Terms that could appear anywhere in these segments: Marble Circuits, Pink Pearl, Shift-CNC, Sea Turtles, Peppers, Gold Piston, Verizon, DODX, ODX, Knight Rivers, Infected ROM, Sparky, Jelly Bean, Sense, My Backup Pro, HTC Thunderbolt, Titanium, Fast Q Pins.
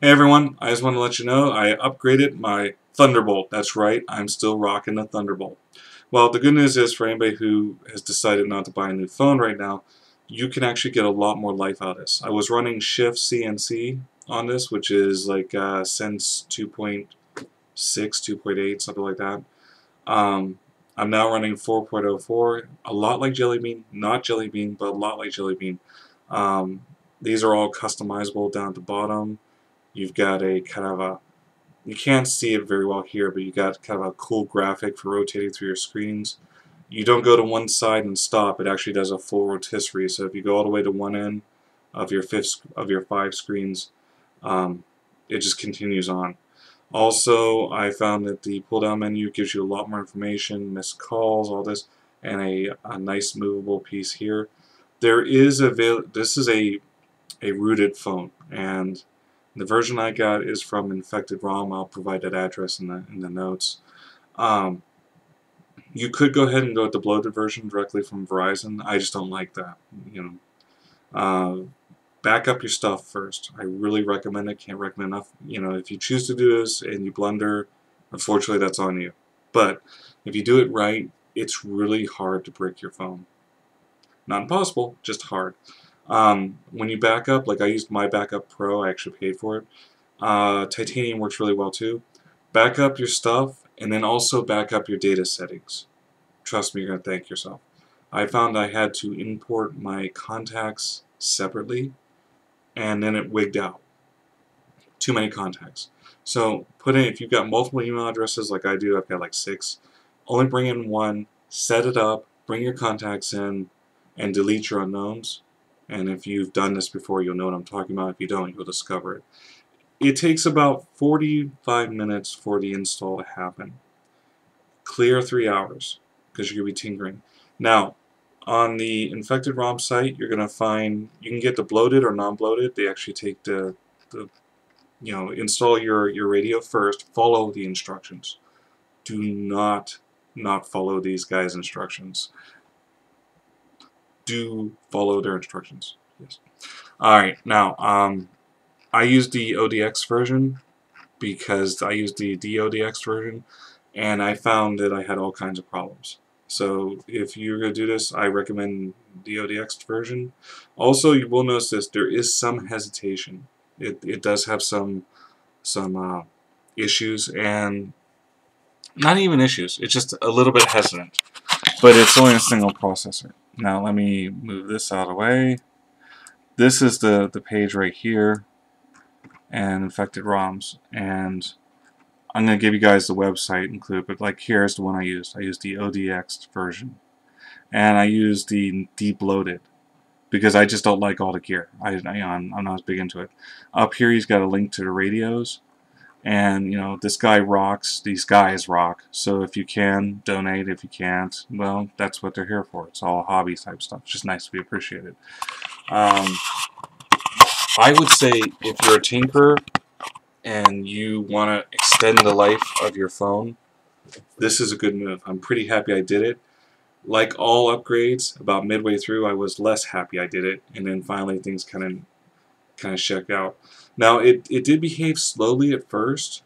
Hey everyone, I just want to let you know I upgraded my Thunderbolt. That's right, I'm still rocking the Thunderbolt. Well, the good news is for anybody who has decided not to buy a new phone right now, you can actually get a lot more life out of this. I was running Shift-CNC on this, which is like Sense 2.6, 2.8, something like that. I'm now running 4.04, a lot like Jelly Bean, not Jelly Bean, but a lot like Jelly Bean. These are all customizable down at the bottom. You've got a kind of a, you can't see it very well here, but you got kind of a cool graphic for rotating through your screens. You don't go to one side and stop; it actually does a full rotisserie. So if you go all the way to one end of your five screens, it just continues on. Also, I found that the pull-down menu gives you a lot more information, missed calls, all this, and a nice movable piece here. There is this is a rooted phone, and the version I got is from Infected ROM. I'll provide that address in the notes. You could go ahead and go with the bloated version directly from Verizon. I just don't like that. You know, back up your stuff first. I really recommend it. Can't recommend enough. You know, if you choose to do this and you blunder, unfortunately, that's on you. But if you do it right, it's really hard to break your phone. Not impossible, just hard. When you back up, like I used My Backup Pro, I actually paid for it. Titanium works really well too. Back up your stuff and then also back up your data settings. Trust me, you're going to thank yourself. I found I had to import my contacts separately and then it wigged out. Too many contacts. So put in, if you've got multiple email addresses like I do, I've got like 6, only bring in one, set it up, bring your contacts in, and delete your unknowns. And if you've done this before, you'll know what I'm talking about. If you don't, you'll discover it. It takes about 45 minutes for the install to happen. Clear 3 hours, because you're going to be tinkering. Now, on the Infected ROM site, you're going to find, you can get the bloated or non-bloated. They actually take the install your radio first, follow the instructions. Do not follow these guys' instructions. Do follow their instructions. Yes. Alright, now I used the ODX version because I used the DODX version and I found that I had all kinds of problems. So if you're going to do this, I recommend the DODX version. Also, you will notice this, there is some hesitation. It does have some issues, and not even issues, it's just a little bit hesitant. But it's only a single processor. Now let me move this out of the way. This is the page right here, and Infected ROMs. And I'm going to give you guys the website included, but like here's the one I used. I used the ODX version. And I used the debloated because I just don't like all the gear. I'm not as big into it. Up here he's got a link to the radios. And, you know, this guy rocks, these guys rock, so if you can, donate. If you can't, well, that's what they're here for. It's all hobby type stuff. It's just nice to be appreciated. I would say if you're a tinkerer and you want to extend the life of your phone, this is a good move. I'm pretty happy I did it. Like all upgrades, about midway through I was less happy I did it, and then finally things kind of checked out. Now it did behave slowly at first,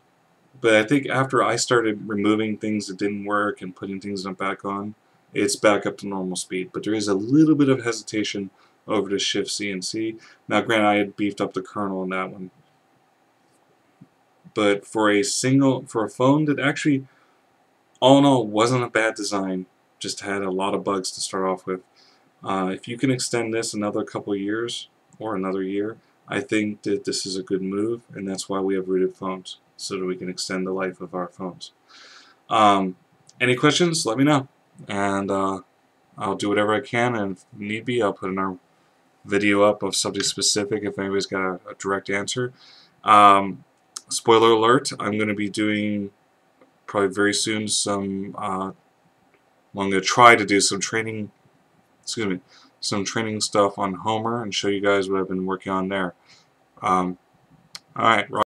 but I think after I started removing things that didn't work and putting things back on, it's back up to normal speed. But there is a little bit of hesitation over to Shift CNC. Now granted, I had beefed up the kernel in that one, but for a phone that actually all in all wasn't a bad design, just had a lot of bugs to start off with, if you can extend this another couple of years or another year, I think that this is a good move, and that's why we have rooted phones, so that we can extend the life of our phones. Any questions, let me know, and I'll do whatever I can, and if need be, I'll put another video up of something specific if anybody's got a direct answer. Spoiler alert, I'm going to be doing probably very soon some, well, I'm going to try to do some training, excuse me, some training stuff on Homer and show you guys what I've been working on there. Alright,